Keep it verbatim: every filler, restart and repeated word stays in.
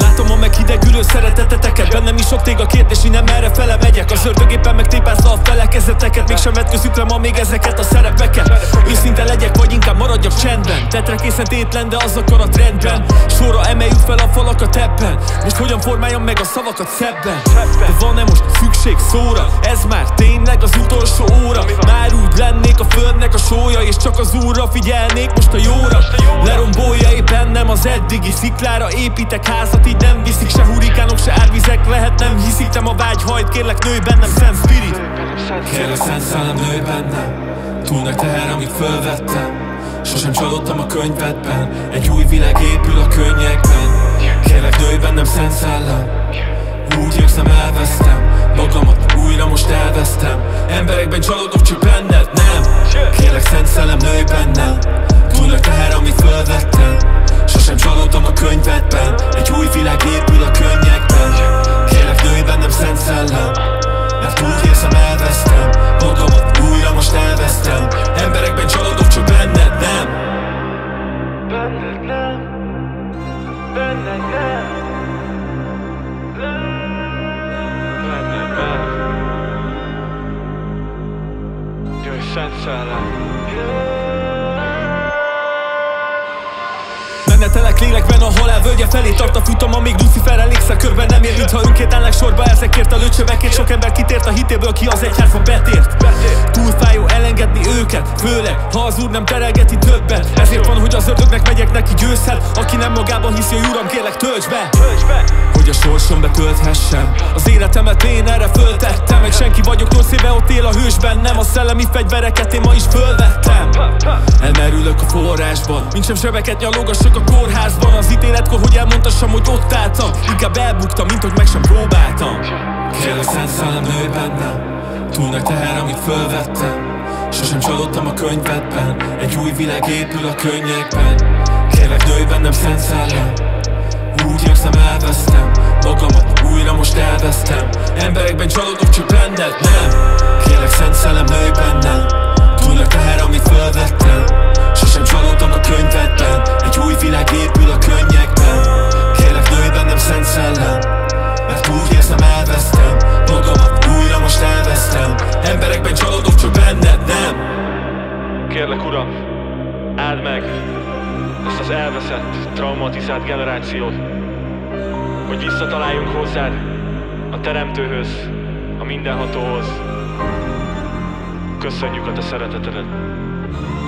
Látom a meghidegülő szereteteteket, bennem is sok tég a kérdés, innen merre fele megyek. Az ördögéppen megtépázza a felekezeteket, mégsem vetközük le ma még ezeket a szerepeket. Őszinte legyek, vagy inkább maradjak csendben, tetre készen tétlen, de az akar a trendben. Sorra emeljük fel a falakat ebben, most hogyan formáljam meg a szavakat szebben? De van-e most szükség szóra? Ez már tényleg az utolsó óra. Már úgy lennék a földnek a sója, és csak az úrra figyelnék most a jóra. Lerombolja épp bennem az eddigi sziklára, építek házat, így nem viszik se hurikánok, se árvizek. Lehet nem hiszik, nem a vágyhajt, kérlek nőj bennem, Szent Spirit. Kérlek Szent Szellem, nőj bennem, túl nagy teher, amit fölvettem. Sosem csalódtam a könyvedben, egy új világ épül a könnyekben. Kérlek nőj bennem, Szent Szellem, úgy érzem, elvesztem magamat, újra most elvesztem. Emberekben csalódok, csak benned nem. Kérlek Szent Szellem, nőj bennem, túl nagy teher, amit fölvettem. Sosem csalódtam a könyvedben, egy új világ épül a könnyekben. Kérlek nőj bennem, Szent Szellem, mert úgy érzem, elvesztem magamat, újra most elvesztem. Emberekben csalódok, csak benned nem. Benned nem, benned nem, benned nem. Jöjj Szent Szellem. Menetelek lélekben a halál völgye felé, tart a futam, amíg Lucifer elégszer körben nem ér. Ha önként állnak sorba ezekért a lőcsövekért, sok ember kitért a hitéből, ki az egyházba betért. Túl fájó elengedni őket, főleg ha az úr nem terelgeti többen. Ezért van, hogy az ördögnek megyek neki, győzhet, aki nem magában hiszi, hogy uram kérlek töltsd be, hogy a sorsom betölthessem. Az életemet én erre föltettem, meg senki vagyok torszébe, ott él a hős bennem. A szellemi fegyvereket én ma is fölvettem, elmerülök a forrásban, mintsem sebeket nyalogassak a kórházban. Az ítéletkor, hogy elmondhassam, hogy ott álltam, inkább elbuktam, mint hogy meg sem próbáltam. Kérlek Szent Szellem, nőj bennem, túl nagy teher, amit fölvettem. Sosem csalódtam a könyvedben, egy új világ épül a könnyekben. Kérlek nőj bennem, Szent Szellem, úgy érzem, elvesztem magamat, újra most elvesztem. Emberekben csalódok, csak benned nem. Kérlek Szent Szellem, nőj bennem, túl nagy teher, amit fölvettem. Sosem csalódtam a könyvedben, egy új világ épül a könnyekben. Kérlek nőj bennem, Szent Szellem, mert úgy érzem, elvesztem magamat, újra most elvesztem. Emberekben csalódok, csak benned nem. Kérlek uram, áld meg ezt az elveszett, traumatizált generációt, hogy visszataláljunk hozzád, a Teremtőhöz, a Mindenhatóhoz. Köszönjük a te szeretetedet.